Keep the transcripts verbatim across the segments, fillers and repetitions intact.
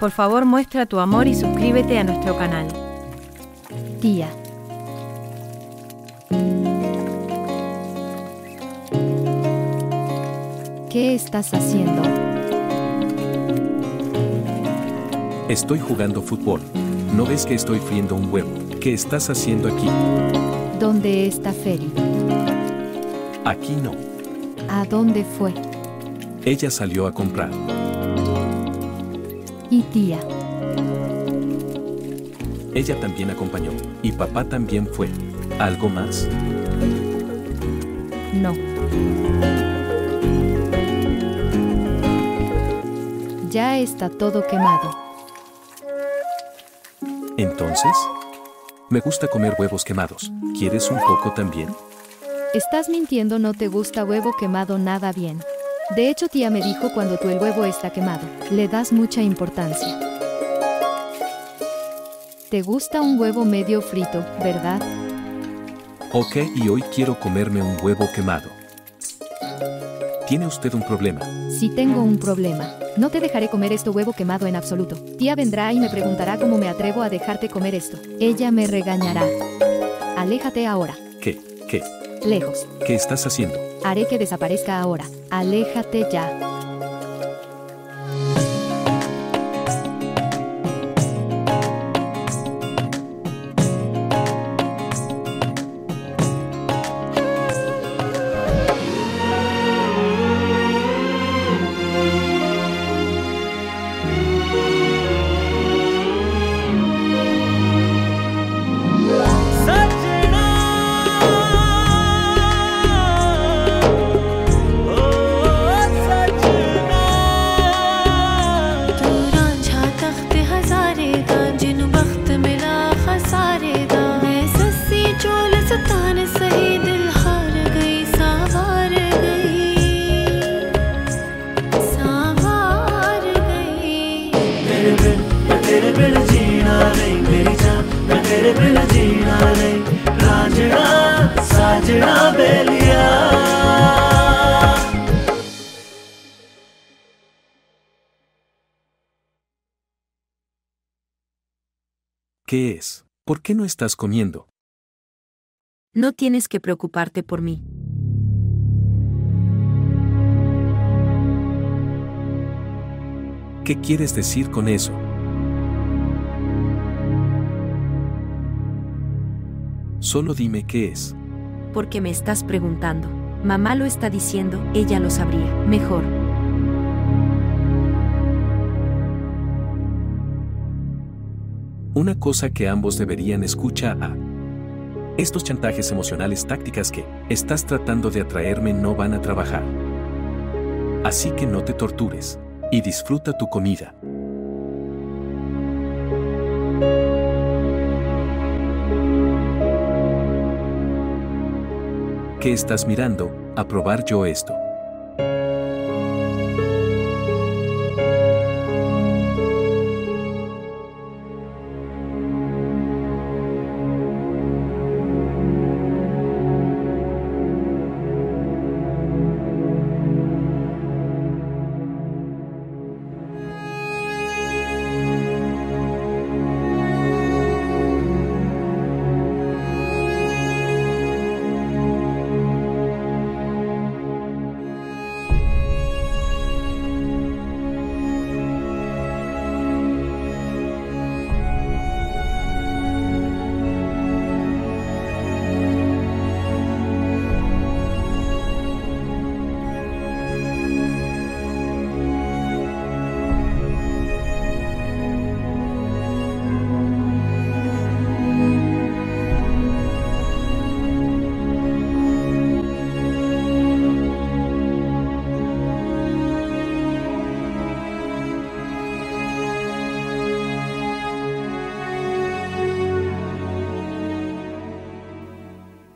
Por favor, muestra tu amor y suscríbete a nuestro canal. Tía. ¿Qué estás haciendo? Estoy jugando fútbol. ¿No ves que estoy friendo un huevo? ¿Qué estás haciendo aquí? ¿Dónde está Feri? Aquí no. ¿A dónde fue? Ella salió a comprar. Y tía. Ella también acompañó, y papá también fue. ¿Algo más? No. Ya está todo quemado. ¿Entonces? Me gusta comer huevos quemados. ¿Quieres un poco también? Estás mintiendo, no te gusta huevo quemado nada bien. De hecho, tía me dijo cuando tu el huevo está quemado, le das mucha importancia. Te gusta un huevo medio frito, ¿verdad? Ok, y hoy quiero comerme un huevo quemado. ¿Tiene usted un problema? Sí, tengo un problema. No te dejaré comer este huevo quemado en absoluto. Tía vendrá y me preguntará cómo me atrevo a dejarte comer esto. Ella me regañará. Aléjate ahora. ¿Qué? ¿Qué? Lejos. ¿Qué estás haciendo? Haré que desaparezca ahora. Aléjate ya. ¿Qué es? ¿Por qué no estás comiendo? No tienes que preocuparte por mí. ¿Qué quieres decir con eso? Solo dime qué es. Porque me estás preguntando. Mamá lo está diciendo, ella lo sabría. Mejor. Una cosa que ambos deberían escuchar a... Estos chantajes emocionales tácticas que estás tratando de atraerme no van a trabajar. Así que no te tortures y disfruta tu comida. ¿Qué estás mirando? A probar yo esto.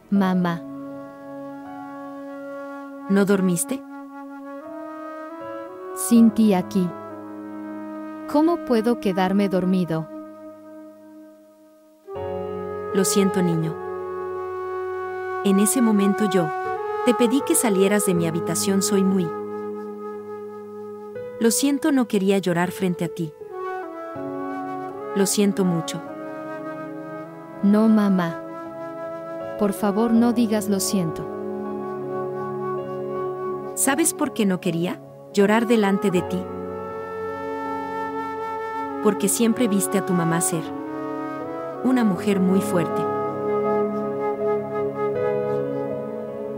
Mamá. ¿No dormiste? sin ti aquí. ¿Cómo puedo quedarme dormido? Lo siento, niño. En ese momento yo te pedí que salieras de mi habitación. Soy muy... Lo siento, no quería llorar frente a ti. Lo siento mucho. No, mamá. Por favor, no digas lo siento. ¿Sabes por qué no quería llorar delante de ti? Porque siempre viste a tu mamá ser una mujer muy fuerte.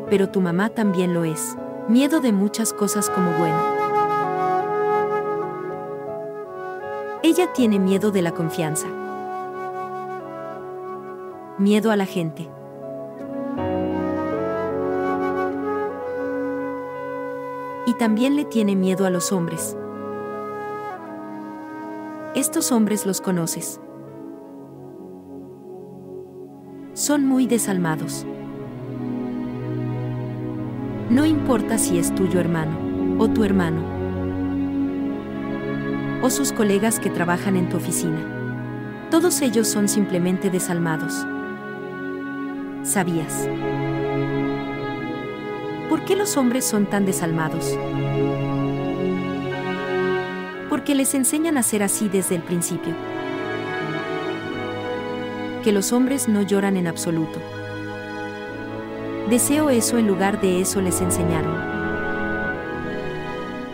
Pero tu mamá también lo es. Miedo de muchas cosas como bueno. Ella tiene miedo de la confianza, miedo a la gente. Y también le tiene miedo a los hombres. Estos hombres los conoces. Son muy desalmados. No importa si es tuyo hermano o tu hermano, o sus colegas que trabajan en tu oficina. Todos ellos son simplemente desalmados. ¿Sabías? ¿Por qué los hombres son tan desalmados? Porque les enseñan a ser así desde el principio. Que los hombres no lloran en absoluto. Deseo eso en lugar de eso les enseñaron.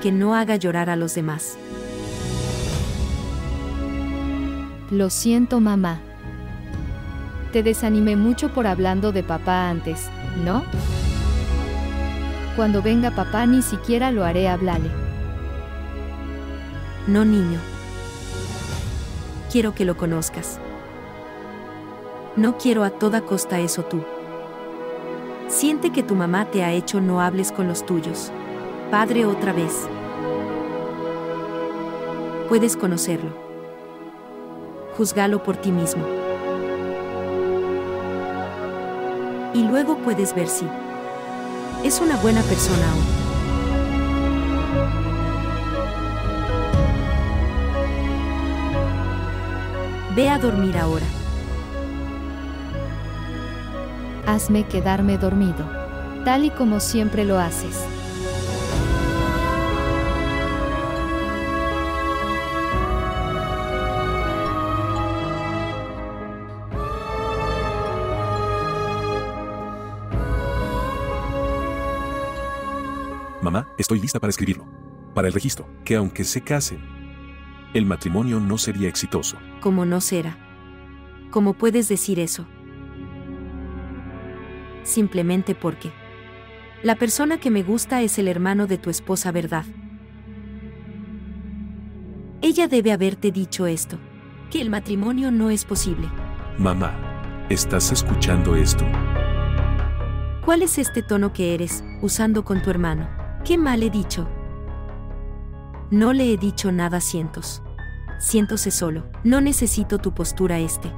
Que no haga llorar a los demás. Lo siento, mamá. Te desanimé mucho por hablando de papá antes, ¿no? Cuando venga papá ni siquiera lo haré hablarle. No, niño. Quiero que lo conozcas. No quiero a toda costa eso tú. Siente que tu mamá te ha hecho no hables con los tuyos. Padre otra vez. Puedes conocerlo. Júzgalo por ti mismo. Y luego puedes ver si es una buena persona o no. Ve a dormir ahora. Hazme quedarme dormido, tal y como siempre lo haces. Mamá, estoy lista para escribirlo. Para el registro, que aunque se casen, el matrimonio no sería exitoso. ¿Cómo no será? ¿Cómo puedes decir eso? Simplemente porque la persona que me gusta es el hermano de tu esposa, ¿verdad? Ella debe haberte dicho esto, que el matrimonio no es posible. Mamá, ¿estás escuchando esto? ¿Cuál es este tono que eres usando con tu hermano? ¿Qué mal he dicho? No le he dicho nada. Sientos. Siéntose solo. No necesito tu postura este.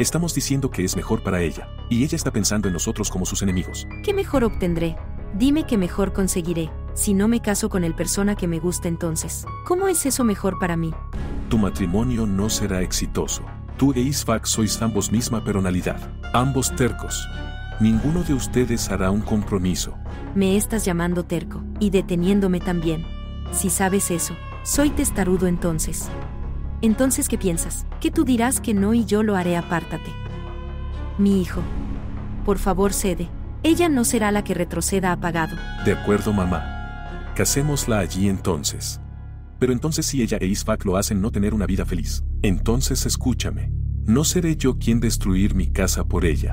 Estamos diciendo que es mejor para ella, y ella está pensando en nosotros como sus enemigos. ¿Qué mejor obtendré? Dime qué mejor conseguiré. Si no me caso con el persona que me gusta entonces, ¿cómo es eso mejor para mí? Tu matrimonio no será exitoso. Tú e Isfak sois ambos misma personalidad. Ambos tercos. Ninguno de ustedes hará un compromiso. Me estás llamando terco, y deteniéndome también. Si sabes eso, soy testarudo entonces. Entonces, ¿qué piensas? Que tú dirás que no y yo lo haré. Apártate. Mi hijo, por favor cede. Ella no será la que retroceda apagado. De acuerdo, mamá. Casémosla allí entonces. Pero entonces si ella e Isfak lo hacen no tener una vida feliz, entonces escúchame. No seré yo quien destruir mi casa por ella.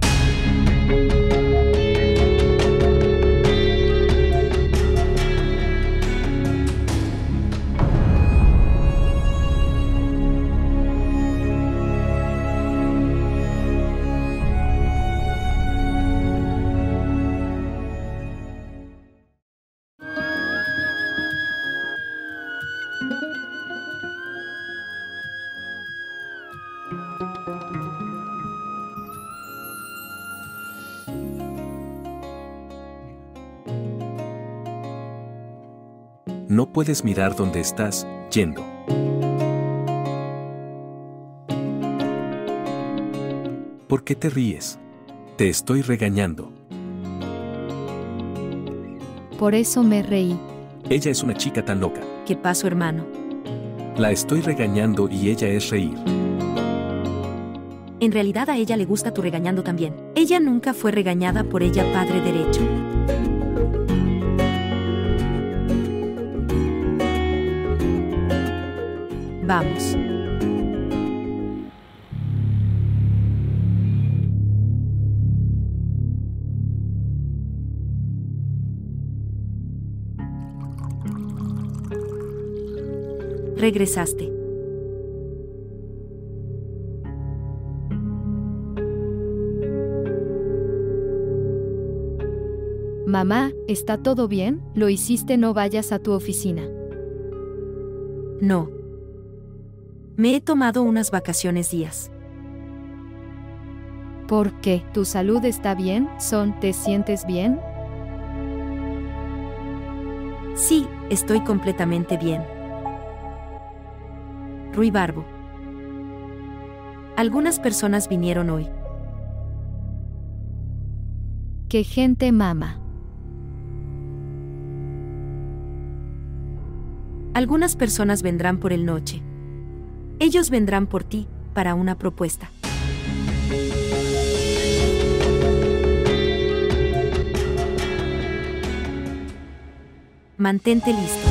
no puedes mirar dónde estás yendo. ¿Por qué te ríes? Te estoy regañando. Por eso me reí. Ella es una chica tan loca. ¿Qué pasó, hermano? La estoy regañando y ella es reír. En realidad a ella le gusta tu regañando también. Ella nunca fue regañada por ella, padre derecho. Vamos. Regresaste. Mamá, ¿está todo bien? Lo hiciste, no vayas a tu oficina. No. Me he tomado unas vacaciones días. ¿Por qué? ¿Tu salud está bien? ¿Son? ¿Te sientes bien? Sí, estoy completamente bien. Ruibarbo. Algunas personas vinieron hoy. ¡Qué gente, mamá! Algunas personas vendrán por el noche. Ellos vendrán por ti, para una propuesta. Mantente listo.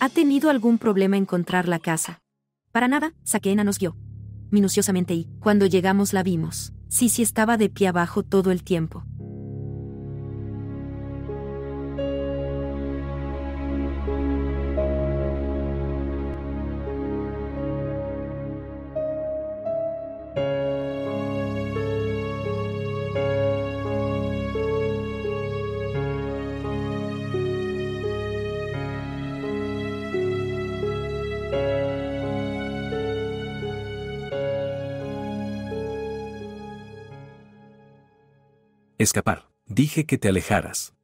¿Ha tenido algún problema encontrar la casa? Para nada, Saquena nos guió minuciosamente y, cuando llegamos, la vimos. Sisi estaba de pie abajo todo el tiempo. Escapar. Dije que te alejaras.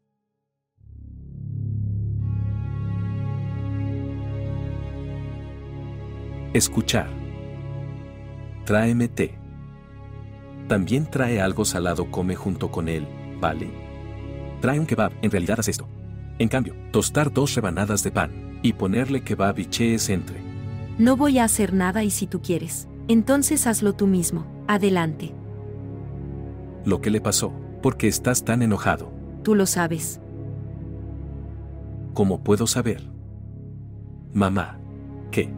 Escuchar. Tráeme té. También trae algo salado, come junto con él, ¿vale? Trae un kebab, en realidad haz esto. En cambio, tostar dos rebanadas de pan y ponerle kebab y cheese entre. No voy a hacer nada y si tú quieres, entonces hazlo tú mismo. Adelante. Lo que le pasó. ¿Por qué estás tan enojado? Tú lo sabes. ¿Cómo puedo saber? Mamá, ¿qué?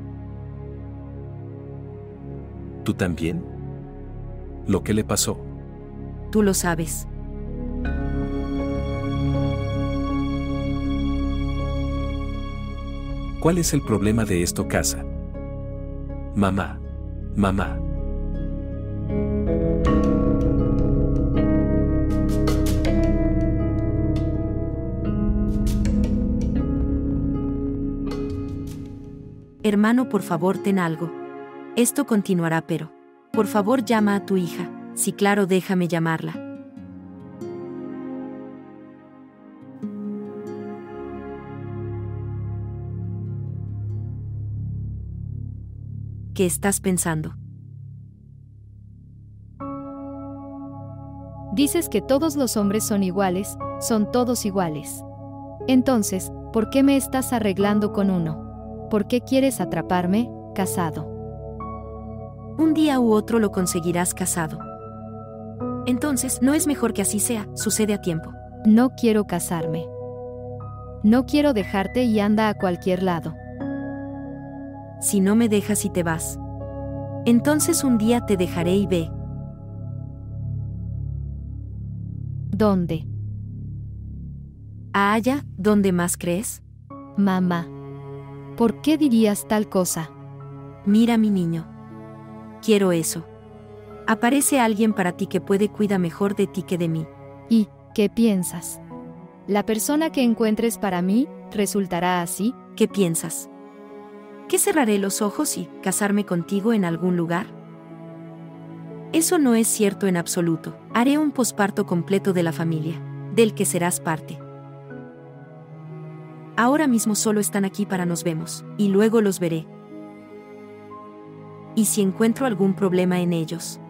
¿Tú también? Lo que le pasó. Tú lo sabes. ¿Cuál es el problema de esto, casa? Mamá, mamá. Hermano, por favor, ten algo. Esto continuará, pero... Por favor, llama a tu hija. Sí, claro, déjame llamarla. ¿Qué estás pensando? Dices que todos los hombres son iguales, son todos iguales. Entonces, ¿por qué me estás arreglando con uno? ¿Por qué quieres atraparme, casado? Un día u otro lo conseguirás, casado. Entonces, no es mejor que así sea, sucede a tiempo. No quiero casarme. No quiero dejarte y anda a cualquier lado. si no me dejas y te vas. Entonces un día te dejaré y ve. ¿Dónde? ¿A allá, donde más crees? Mamá, ¿por qué dirías tal cosa? Mira, mi niño. Quiero eso. Aparece alguien para ti que puede cuidar mejor de ti que de mí. ¿Y qué piensas? La persona que encuentres para mí resultará así. ¿Qué piensas? ¿Que cerraré los ojos y casarme contigo en algún lugar? Eso no es cierto en absoluto. Haré un posparto completo de la familia, del que serás parte. Ahora mismo solo están aquí para nos vemos, y luego los veré. Y si encuentro algún problema en ellos,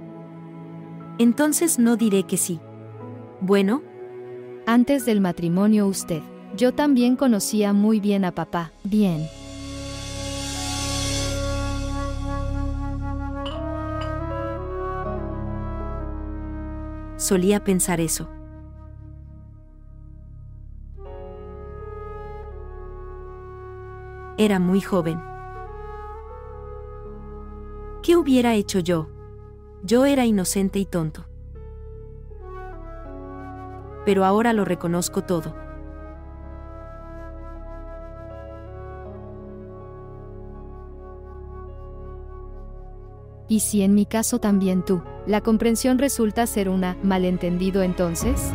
entonces no diré que sí. Bueno. Antes del matrimonio usted, yo también conocía muy bien a papá. Bien. Solía pensar eso. Era muy joven. ¿Qué hubiera hecho yo? Yo era inocente y tonto. Pero ahora lo reconozco todo. ¿Y si en mi caso también tú? ¿La comprensión resulta ser una malentendido entonces?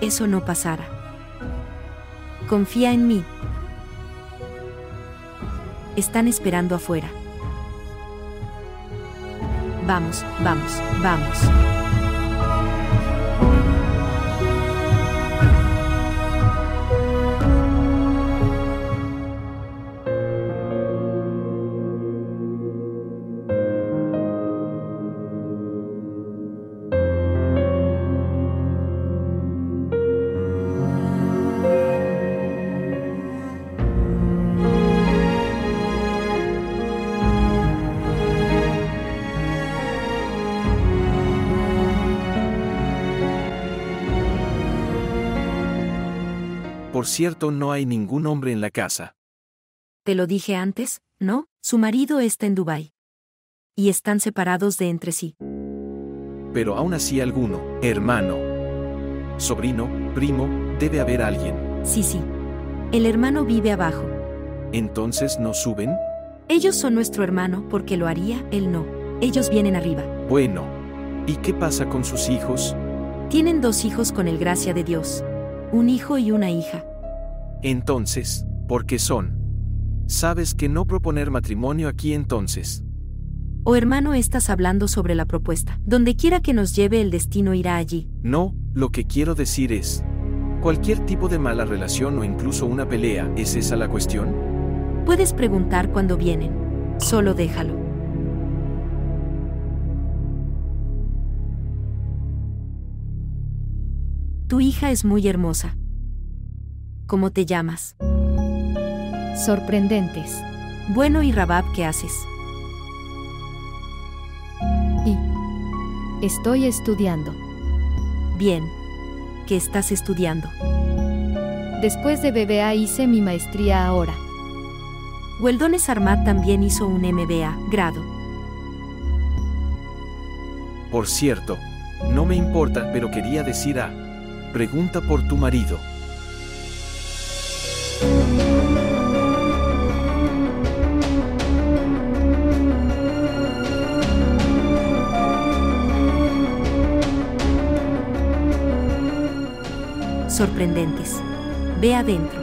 Eso no pasará. Confía en mí. Están esperando afuera. Vamos, vamos, vamos. Por cierto, no hay ningún hombre en la casa. Te lo dije antes, ¿no? Su marido está en Dubái. Y están separados de entre sí. Pero aún así alguno, hermano, sobrino, primo, debe haber alguien. Sí, sí. El hermano vive abajo. ¿Entonces no suben? Ellos son nuestro hermano, porque lo haría, él no. Ellos vienen arriba. Bueno. ¿Y qué pasa con sus hijos? Tienen dos hijos con el gracia de Dios. Un hijo y una hija. Entonces, ¿por qué son? Sabes que no proponer matrimonio aquí entonces. Oh, hermano, estás hablando sobre la propuesta. Donde quiera que nos lleve el destino irá allí. No, lo que quiero decir es, cualquier tipo de mala relación o incluso una pelea, ¿es esa la cuestión? Puedes preguntar cuando vienen. Solo déjalo. Tu hija es muy hermosa. ¿Cómo te llamas? Sorprendentes. Bueno, y Rubab, ¿qué haces? Y estoy estudiando. Bien. ¿Qué estás estudiando? Después de B B A hice mi maestría ahora. Weldon Sarmat también hizo un M B A, grado. Por cierto, no me importa, pero quería decir a... Pregunta por tu marido. Sorprendentes. Ve adentro.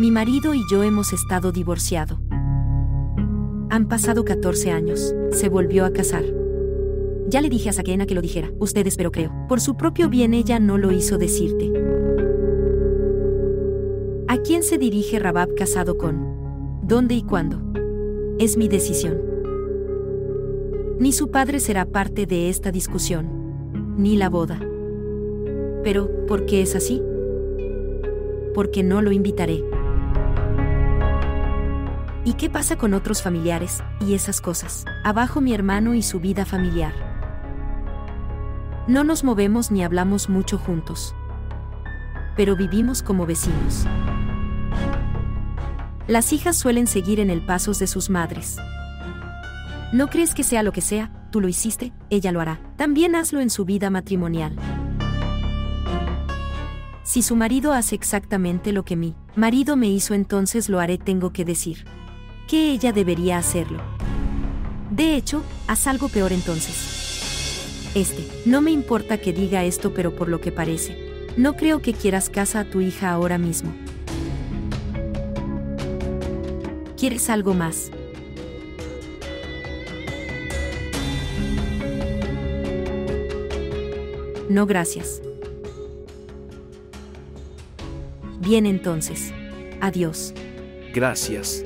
Mi marido y yo hemos estado divorciado. Han pasado catorce años. Se volvió a casar. Ya le dije a Saquena que lo dijera. Ustedes, pero creo, por su propio bien ella no lo hizo decirte. ¿A quién se dirige Rubab casado con? ¿Dónde y cuándo? Es mi decisión. Ni su padre será parte de esta discusión. Ni la boda. Pero, ¿por qué es así? porque no lo invitaré. ¿Y qué pasa con otros familiares y esas cosas? Abajo mi hermano y su vida familiar. No nos movemos ni hablamos mucho juntos, pero vivimos como vecinos. Las hijas suelen seguir en el paso de sus madres. No crees que sea lo que sea, tú lo hiciste, ella lo hará. También hazlo en su vida matrimonial. Si su marido hace exactamente lo que mi marido me hizo, entonces lo haré. Tengo que decir que ella debería hacerlo. De hecho, haz algo peor entonces. Este, no me importa que diga esto, pero por lo que parece, no creo que quieras casa a tu hija ahora mismo. ¿Quieres algo más? No, gracias. Bien, entonces. Adiós. Gracias.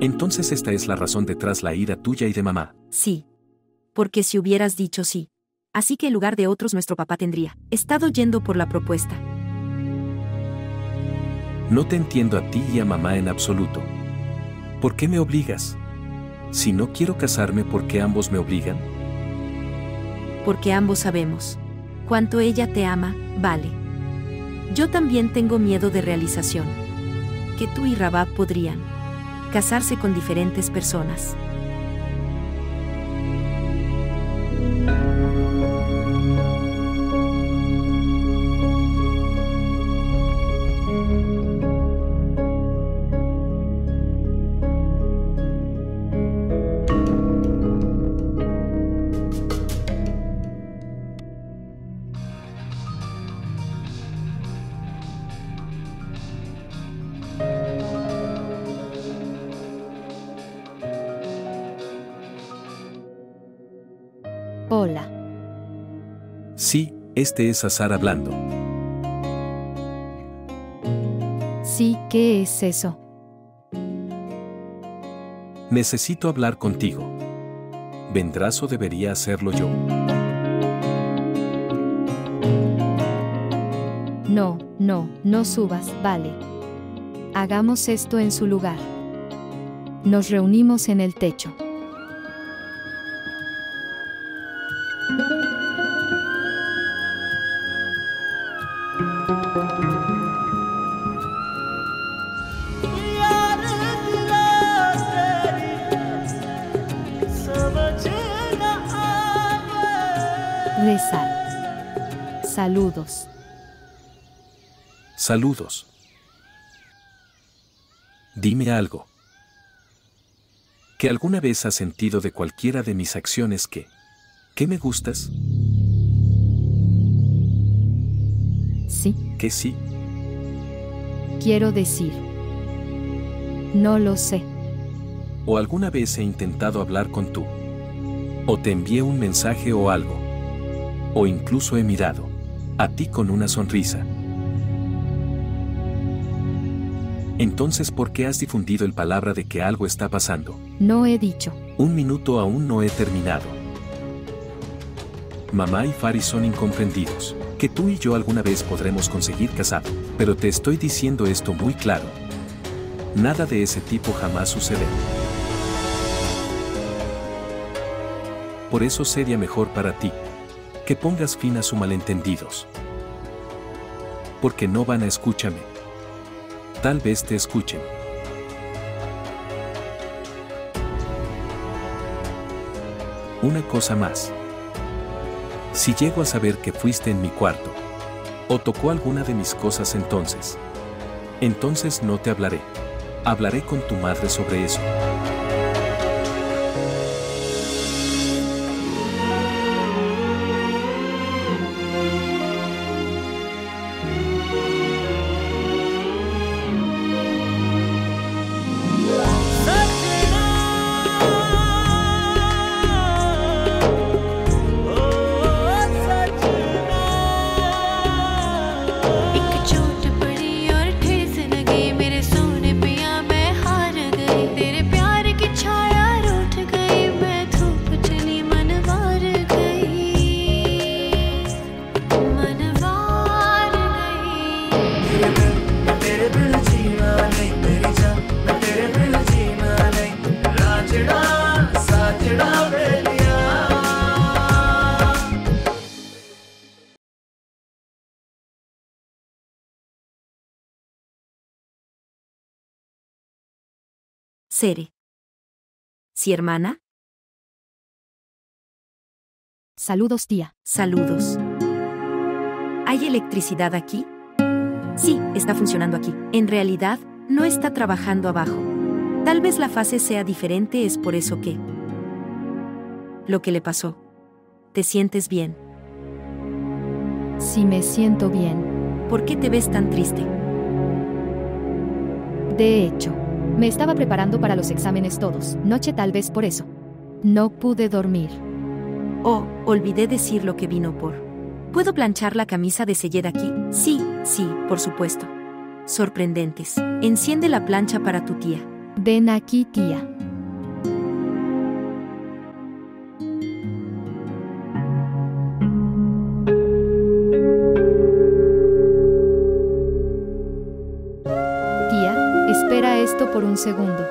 Entonces esta es la razón detrás la ira tuya y de mamá. Sí. Porque si hubieras dicho sí. Así que en lugar de otros nuestro papá tendría estado yendo por la propuesta. No te entiendo a ti y a mamá en absoluto. ¿Por qué me obligas? Si no quiero casarme, ¿por qué ambos me obligan? Porque ambos sabemos cuánto ella te ama, vale. Yo también tengo miedo de realización. Que tú y Rubab podrían casarse con diferentes personas. Hola. Sí, este es Asher hablando. Sí, ¿qué es eso? Necesito hablar contigo. ¿Vendrás o debería hacerlo yo? No, no, no subas, vale. Hagamos esto en su lugar. Nos reunimos en el techo. Rezar. Saludos. Saludos. Dime algo. ¿Que alguna vez has sentido de cualquiera de mis acciones que... ¿que me gustas? Sí. ¿Que sí? Quiero decir... no lo sé. ¿O alguna vez he intentado hablar con tú? ¿O te envié un mensaje o algo? O incluso he mirado a ti con una sonrisa. Entonces, ¿por qué has difundido el palabra de que algo está pasando? No he dicho. Un minuto, aún no he terminado. Mamá y Fari son incomprendidos. Que tú y yo alguna vez podremos conseguir casar, pero te estoy diciendo esto muy claro. Nada de ese tipo jamás sucederá. Por eso sería mejor para ti que pongas fin a sus malentendidos. Porque no van a escucharme. Tal vez te escuchen. Una cosa más. Si llego a saber que fuiste en mi cuarto, o tocó alguna de mis cosas, entonces, entonces no te hablaré. Hablaré con tu madre sobre eso. Sere. ¿Sí, hermana? Saludos, tía. Saludos. ¿Hay electricidad aquí? Sí, está funcionando aquí. En realidad, no está trabajando abajo. Tal vez la fase sea diferente, es por eso que... Lo que le pasó. ¿Te sientes bien? Sí, me siento bien. ¿Por qué te ves tan triste? De hecho, me estaba preparando para los exámenes todos noche, tal vez por eso. No pude dormir. Oh, olvidé decir lo que vino por. ¿Puedo planchar la camisa de Seyed aquí? Sí, sí, por supuesto. Sorprendentes. Enciende la plancha para tu tía. Ven aquí, tía. Espera esto por un segundo.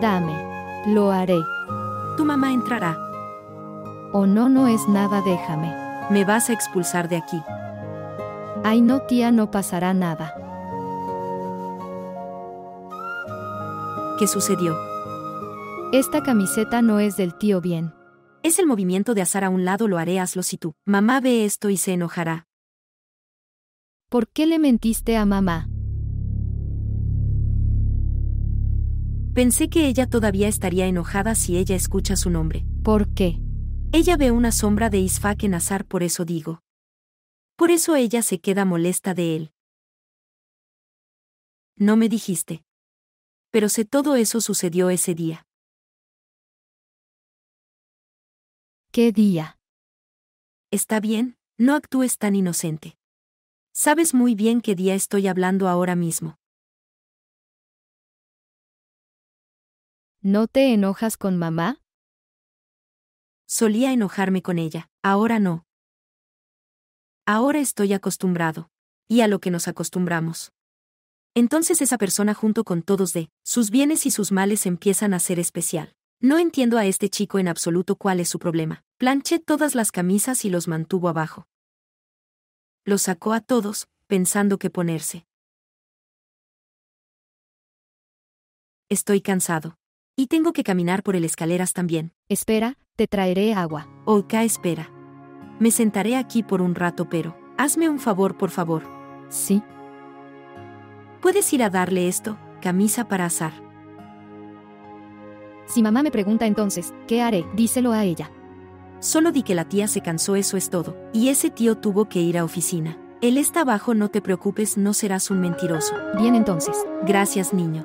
Dame. Lo haré. Tu mamá entrará. Oh, no, no es nada, déjame. Me vas a expulsar de aquí. Ay, no, tía, no pasará nada. ¿Qué sucedió? Esta camiseta no es del tío bien. Es el movimiento de Asher a un lado, lo haré, hazlo si tú. Mamá ve esto y se enojará. ¿Por qué le mentiste a mamá? Pensé que ella todavía estaría enojada si ella escucha su nombre. ¿Por qué? Ella ve una sombra de Isfak en Asher, por eso digo. Por eso ella se queda molesta de él. No me dijiste. Pero sé, todo eso sucedió ese día. ¿Qué día? Está bien, no actúes tan inocente. Sabes muy bien qué día estoy hablando ahora mismo. ¿No te enojas con mamá? Solía enojarme con ella, ahora no. Ahora estoy acostumbrado. Y a lo que nos acostumbramos. Entonces esa persona junto con todos de sus bienes y sus males empiezan a ser especial. No entiendo a este chico en absoluto, cuál es su problema. Planché todas las camisas y los mantuvo abajo. Los sacó a todos, pensando que ponerse. Estoy cansado. Y tengo que caminar por el escaleras también. Espera, te traeré agua. Ok, espera. Me sentaré aquí por un rato, pero hazme un favor, por favor. Sí. ¿Puedes ir a darle esto, camisa para Asher? Si mamá me pregunta entonces, ¿qué haré? Díselo a ella. Solo di que la tía se cansó, eso es todo. Y ese tío tuvo que ir a oficina. Él está abajo, no te preocupes, no serás un mentiroso. Bien entonces. Gracias, niño.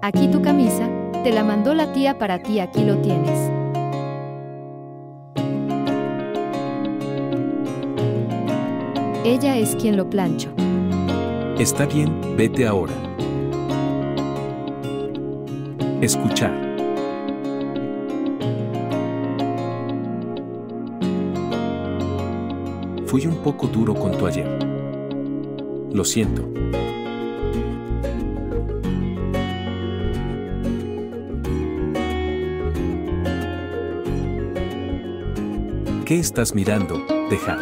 Aquí tu camisa, te la mandó la tía para ti, aquí lo tienes. Ella es quien lo planchó. Está bien, vete ahora. Escuchar. Fui un poco duro con tu ayer. Lo siento. ¿Qué estás mirando? Deja.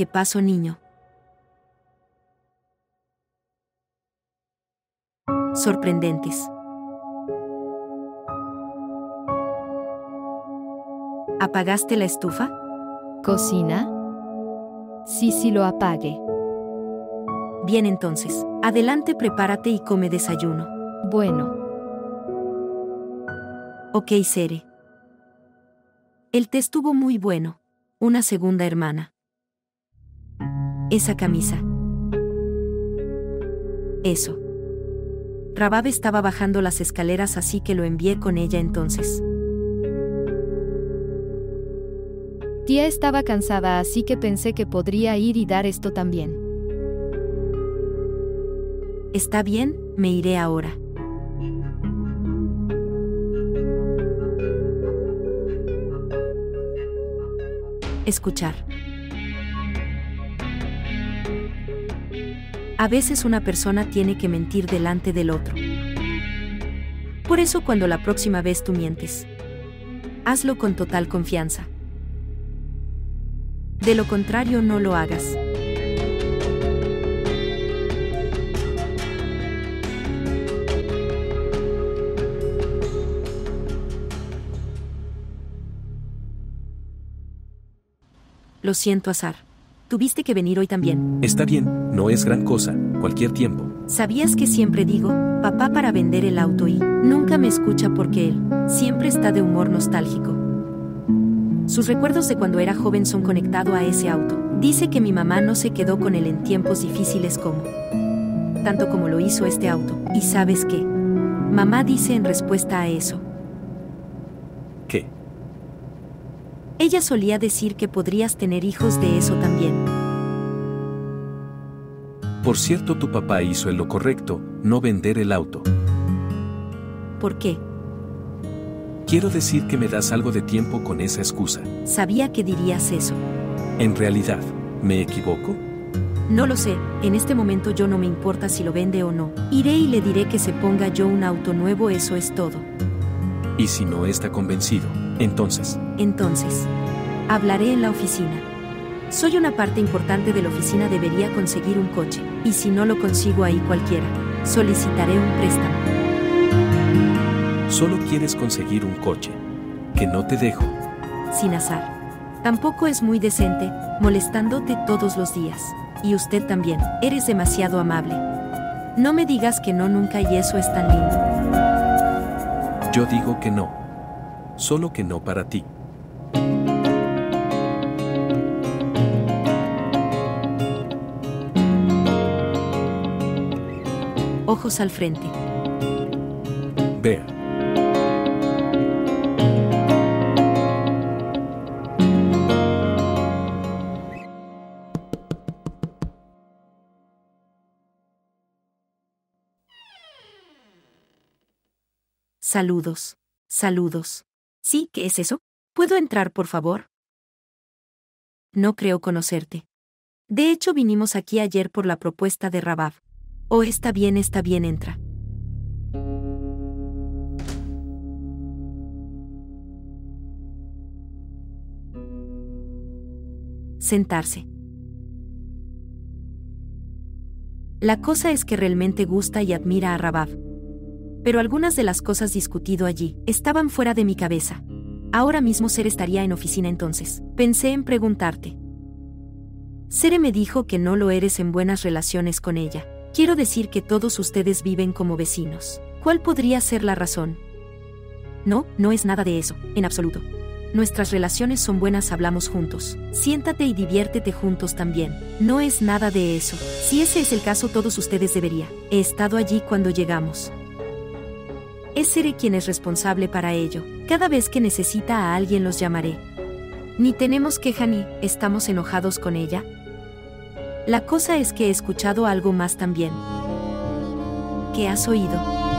que paso, niño. Sorprendentes. ¿Apagaste la estufa? ¿Cocina? Sí, sí lo apagué. Bien, entonces, adelante, prepárate y come desayuno. Bueno. Ok, Sere. El té estuvo muy bueno. Una segunda hermana. Esa camisa. Eso. Rubab estaba bajando las escaleras, así que lo envié con ella entonces. Tía estaba cansada, así que pensé que podría ir y dar esto también. Está bien, me iré ahora. Escuchar. A veces una persona tiene que mentir delante del otro. Por eso, cuando la próxima vez tú mientes, hazlo con total confianza. De lo contrario, no lo hagas. Lo siento, Asher. Tuviste que venir hoy también. Está bien, no es gran cosa, cualquier tiempo. ¿Sabías que siempre digo, papá para vender el auto y nunca me escucha porque él siempre está de humor nostálgico? Sus recuerdos de cuando era joven son conectados a ese auto. Dice que mi mamá no se quedó con él en tiempos difíciles como tanto como lo hizo este auto. ¿Y sabes qué? Mamá dice en respuesta a eso. ¿Qué? Ella solía decir que podrías tener hijos de eso también. Por cierto, tu papá hizo lo correcto, no vender el auto. ¿Por qué? Quiero decir que me das algo de tiempo con esa excusa. Sabía que dirías eso. En realidad, ¿me equivoco? No lo sé, en este momento yo no me importa si lo vende o no. Iré y le diré que se ponga yo un auto nuevo, eso es todo. ¿Y si no está convencido? Entonces. Entonces, hablaré en la oficina. Soy una parte importante de la oficina, debería conseguir un coche. Y si no lo consigo ahí cualquiera, solicitaré un préstamo. Solo quieres conseguir un coche. Que no te dejo. Sin Asher. Tampoco es muy decente, molestándote todos los días. Y usted también, eres demasiado amable. No me digas que no nunca y eso es tan lindo. Yo digo que no. Solo que no para ti. Ojos al frente. Vea. Saludos. Saludos. ¿Sí? ¿Qué es eso? ¿Puedo entrar, por favor? No creo conocerte. De hecho, vinimos aquí ayer por la propuesta de Rubab. Oh, está bien, está bien, entra. Sentarse. La cosa es que realmente gusta y admira a Rubab. Pero algunas de las cosas discutido allí estaban fuera de mi cabeza. Ahora mismo Sere estaría en oficina entonces. Pensé en preguntarte. Sere me dijo que no lo eres en buenas relaciones con ella. Quiero decir que todos ustedes viven como vecinos. ¿Cuál podría ser la razón? No, no es nada de eso, en absoluto. Nuestras relaciones son buenas, hablamos juntos. Siéntate y diviértete juntos también. No es nada de eso. Si ese es el caso, todos ustedes deberían. He estado allí cuando llegamos. Es Sere quien es responsable para ello. Cada vez que necesita a alguien los llamaré. Ni tenemos queja ni estamos enojados con ella. La cosa es que he escuchado algo más también. ¿Qué has oído?